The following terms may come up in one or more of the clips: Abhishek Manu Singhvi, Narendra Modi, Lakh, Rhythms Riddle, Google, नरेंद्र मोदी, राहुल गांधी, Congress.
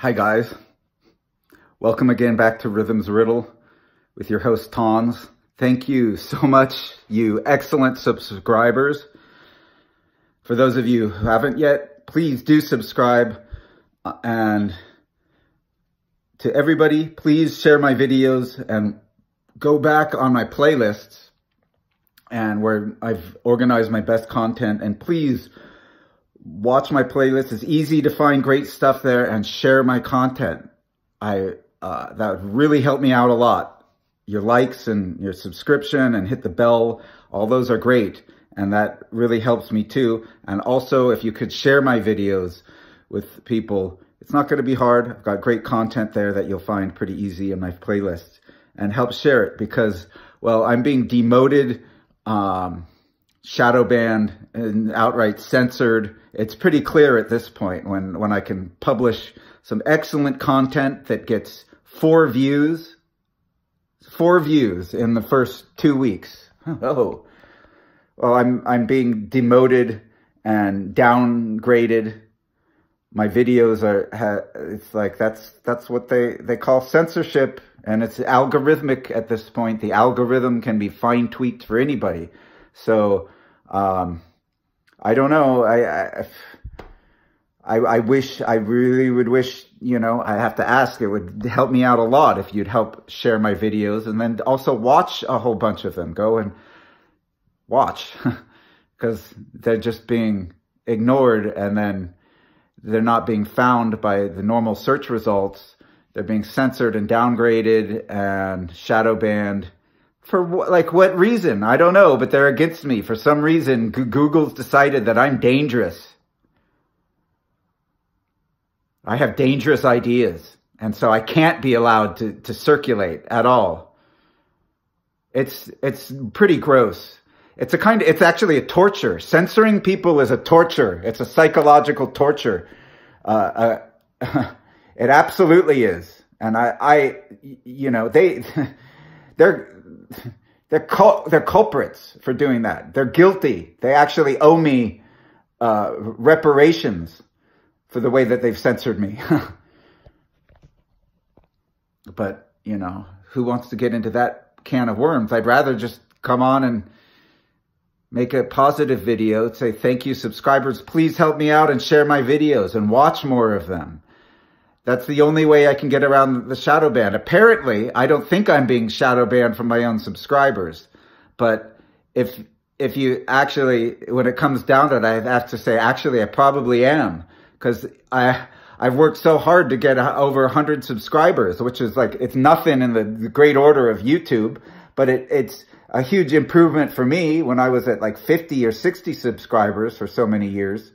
Hi guys, welcome again back to Rhythms Riddle with your host Tons. Thank you so much, you excellent subscribers. For those of you who haven't yet, please do subscribe, and to everybody, please share my videos and go back on my playlists and where I've organized my best content, and please watch my playlist. It's easy to find great stuff there, and share my content. That would really help me out a lot. Your likes and your subscription and hit the bell, all those are great. And that really helps me too. And also, if you could share my videos with people, it's not going to be hard. I've got great content there that you'll find pretty easy in my playlist, and help share it because, well, I'm being demoted, shadow banned and outright censored. It's pretty clear at this point when I can publish some excellent content that gets four views in the first 2 weeks. Oh, well, I'm being demoted and downgraded. My videos it's like, that's what they call censorship, and it's algorithmic at this point. The algorithm can be fine tweaked for anybody. So, I don't know. I really would wish, you know, I have to ask, it would help me out a lot if you'd help share my videos, and then also watch a whole bunch of them. Go and watch because they're just being ignored, and then they're not being found by the normal search results. They're being censored and downgraded and shadow banned. For like what reason? I don't know, but they're against me. For some reason, Google's decided that I'm dangerous. I have dangerous ideas, and so I can't be allowed to circulate at all. It's pretty gross. It's actually a torture. Censoring people is a torture. It's a psychological torture. It absolutely is. And I you know, they're culprits for doing that. They're guilty. They actually owe me reparations for the way that they've censored me. But, you know, who wants to get into that can of worms? I'd rather just come on and make a positive video, say, thank you, subscribers. Please help me out and share my videos and watch more of them. That's the only way I can get around the shadow ban. Apparently, I don't think I'm being shadow banned from my own subscribers. But if you actually, when it comes down to it, I have to say, actually, I probably am. Because I've worked so hard to get over 100 subscribers, which is like, it's nothing in the great order of YouTube. But it's a huge improvement for me when I was at like 50 or 60 subscribers for so many years.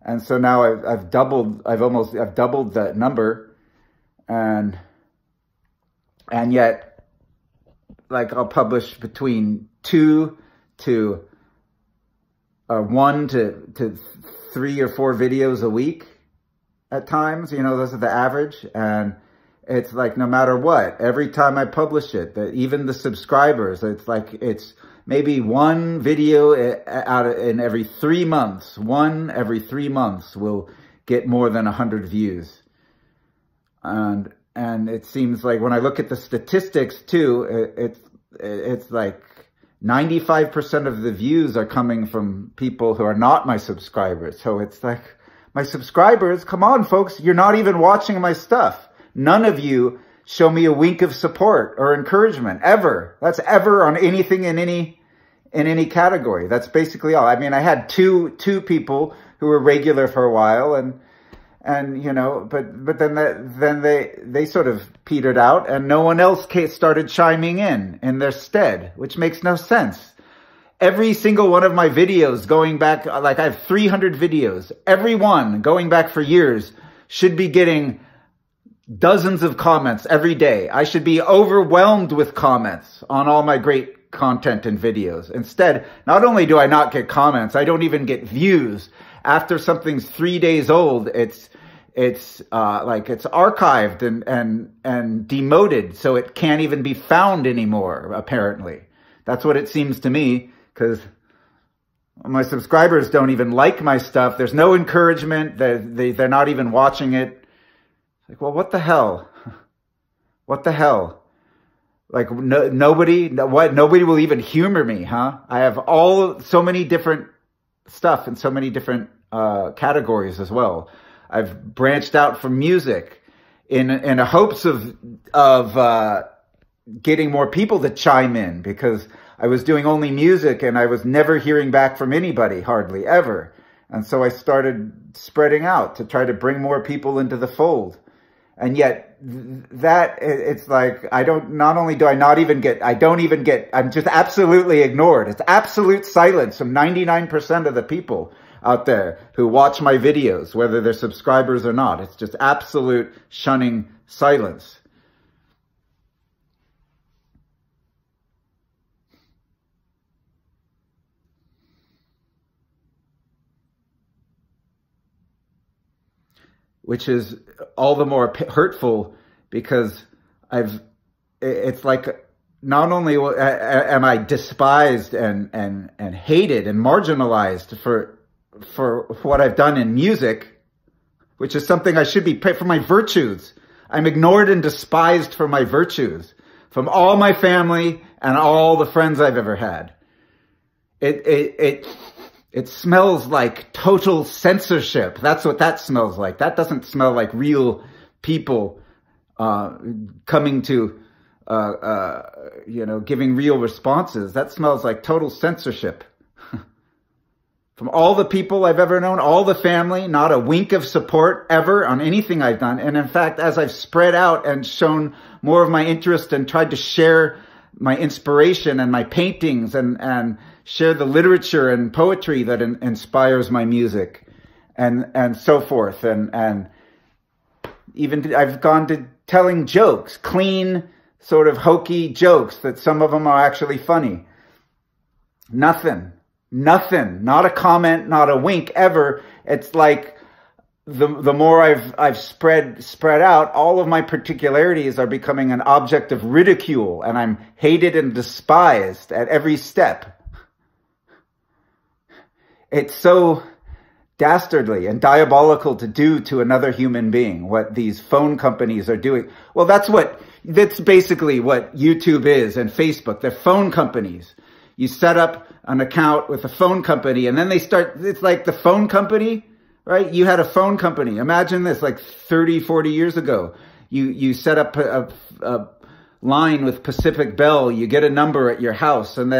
And so now I've doubled that number, and yet, like, I'll publish between 1 to 3 or 4 videos a week at times, you know, those are the average. And it's like, no matter what, every time I publish it, even the subscribers, it's like, it's maybe one video out in every 3 months. One every 3 months will get more than 100 views. And it seems like when I look at the statistics too, it's like 95% of the views are coming from people who are not my subscribers. So it's like, my subscribers, come on folks, you're not even watching my stuff. None of you show me a wink of support or encouragement ever. That's ever on anything in any category. That's basically all. I mean, I had two people who were regular for a while, and you know, but then they sort of petered out, and no one else started chiming in their stead, which makes no sense. Every single one of my videos going back, like I have 300 videos, every one going back for years should be getting dozens of comments every day. I should be overwhelmed with comments on all my great content and videos. Instead, not only do I not get comments, I don't even get views. After something's 3 days old, it's archived and demoted, so it can't even be found anymore, apparently. That's what it seems to me, because my subscribers don't even like my stuff. There's no encouragement. They're not even watching it. like, well, what the hell? What the hell? Like, no, nobody, no, what? Nobody will even humor me, huh? I have so many different stuff and so many different categories as well. I've branched out from music in hopes of getting more people to chime in, because I was doing only music and I was never hearing back from anybody, hardly ever. And so I started spreading out to try to bring more people into the fold. And yet that, it's like, I don't even get, I'm just absolutely ignored. It's absolute silence from 99% of the people out there who watch my videos, whether they're subscribers or not. It's just absolute shunning silence. Which is all the more hurtful, because it's like, not only am I despised and hated and marginalized for what I've done in music, which is something I should be paid for my virtues. I'm ignored and despised for my virtues from all my family and all the friends I've ever had. It smells like total censorship. That's what that smells like. That doesn't smell like real people coming to, you know, giving real responses. That smells like total censorship. From all the people I've ever known, all the family, not a wink of support ever on anything I've done. And in fact, as I've spread out and shown more of my interest and tried to share my inspiration and my paintings and share the literature and poetry that inspires my music and so forth. And even I've gone to telling jokes, clean sort of hokey jokes that some of them are actually funny. Nothing, not a comment, not a wink ever. It's like the more I've spread out, all of my particularities are becoming an object of ridicule, and I'm hated and despised at every step. It's so dastardly and diabolical to do to another human being what these phone companies are doing. Well, that's basically what YouTube is, and Facebook. They're phone companies. You set up an account with a phone company, and then it's like the phone company, right? You had a phone company. Imagine this, like 30, 40 years ago. You set up a line with Pacific Bell. You get a number at your house, and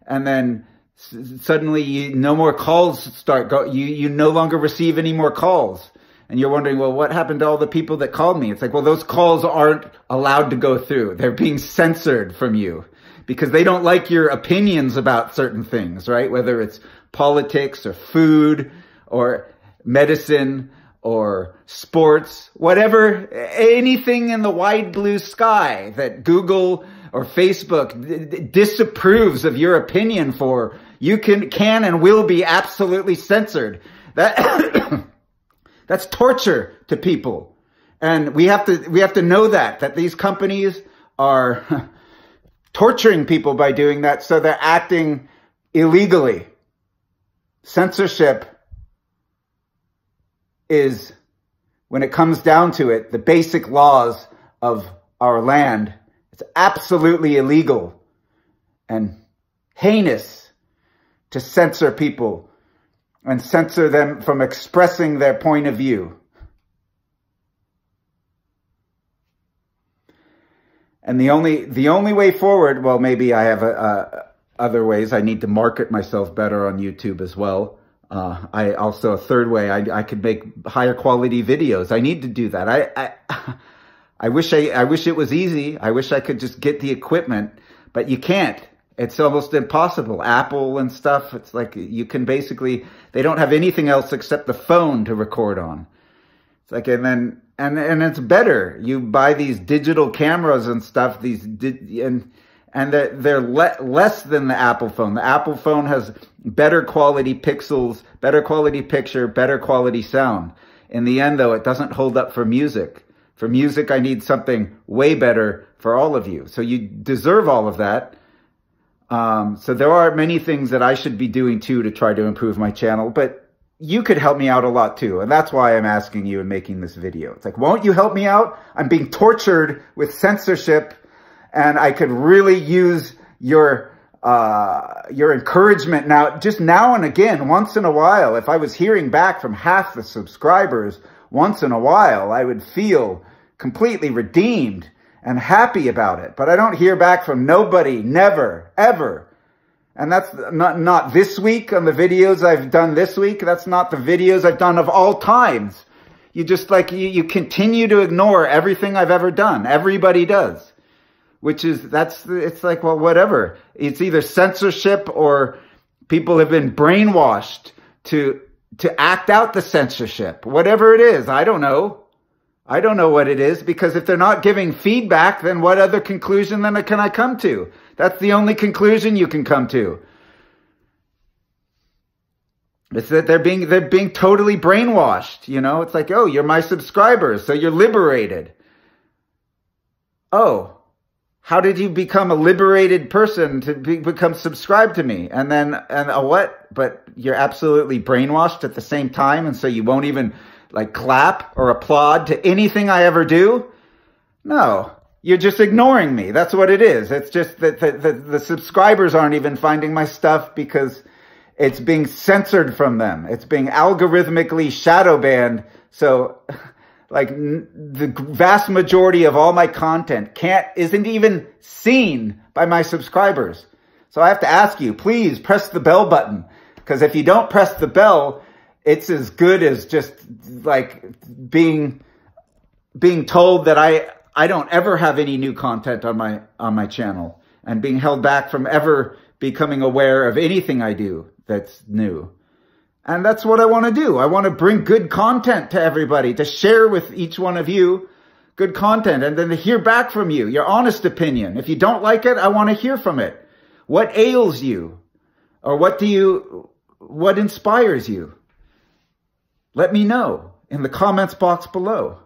then suddenly no more calls start. You no longer receive any more calls. And you're wondering, well, what happened to all the people that called me? It's like, well, those calls aren't allowed to go through. They're being censored from you because they don't like your opinions about certain things, right? Whether it's politics or food or medicine or sports, whatever, anything in the wide blue sky that Google or Facebook disapproves of your opinion for, you can and will be absolutely censored. That's torture to people. And we have to know that these companies are torturing people by doing that. So they're acting illegally. Censorship is, when it comes down to it, the basic laws of our land. It's absolutely illegal and heinous to censor people and censor them from expressing their point of view. And the only way forward, well, maybe I have other ways. I need to market myself better on YouTube as well. A third way, I could make higher quality videos. I need to do that. I wish it was easy. I wish I could just get the equipment, but you can't. It's almost impossible. Apple and stuff. It's like you can basically, they don't have anything else except the phone to record on. It's like, and it's better. You buy these digital cameras and stuff, and they're less than the Apple phone. The Apple phone has better quality pixels, better quality picture, better quality sound. In the end, though, it doesn't hold up for music. For music, I need something way better for all of you. So you deserve all of that. So there are many things that I should be doing, too, to try to improve my channel. But you could help me out a lot too. And that's why I'm asking you and making this video. It's like, won't you help me out? I'm being tortured with censorship and I could really use your encouragement now, just now and again, once in a while. If I was hearing back from half the subscribers once in a while, I would feel completely redeemed and happy about it. But I don't hear back from nobody, never, ever. And that's not this week on the videos I've done this week. That's not the videos I've done of all times. You just like, you continue to ignore everything I've ever done. Everybody does. Which is, it's like, well, whatever. It's either censorship or people have been brainwashed to act out the censorship. Whatever it is, I don't know. I don't know what it is, because if they're not giving feedback, then what other conclusion then can I come to? That's the only conclusion you can come to. It's that they're being totally brainwashed, you know? It's like, oh, you're my subscriber, so you're liberated. Oh, how did you become a liberated person to become subscribed to me? And then, what? But you're absolutely brainwashed at the same time, and so you won't even like clap or applaud to anything I ever do? No, you're just ignoring me. That's what it is. It's just that the subscribers aren't even finding my stuff because it's being censored from them. It's being algorithmically shadow banned. So like the vast majority of all my content isn't even seen by my subscribers. So I have to ask you, please press the bell button, because if you don't press the bell, it's as good as just like being told that I don't ever have any new content on my channel, and being held back from ever becoming aware of anything I do that's new. And that's what I want to do. I want to bring good content to everybody, to share with each one of you good content, and then to hear back from you, your honest opinion. If you don't like it, I want to hear from it. What ails you? Or what inspires you? Let me know in the comments box below.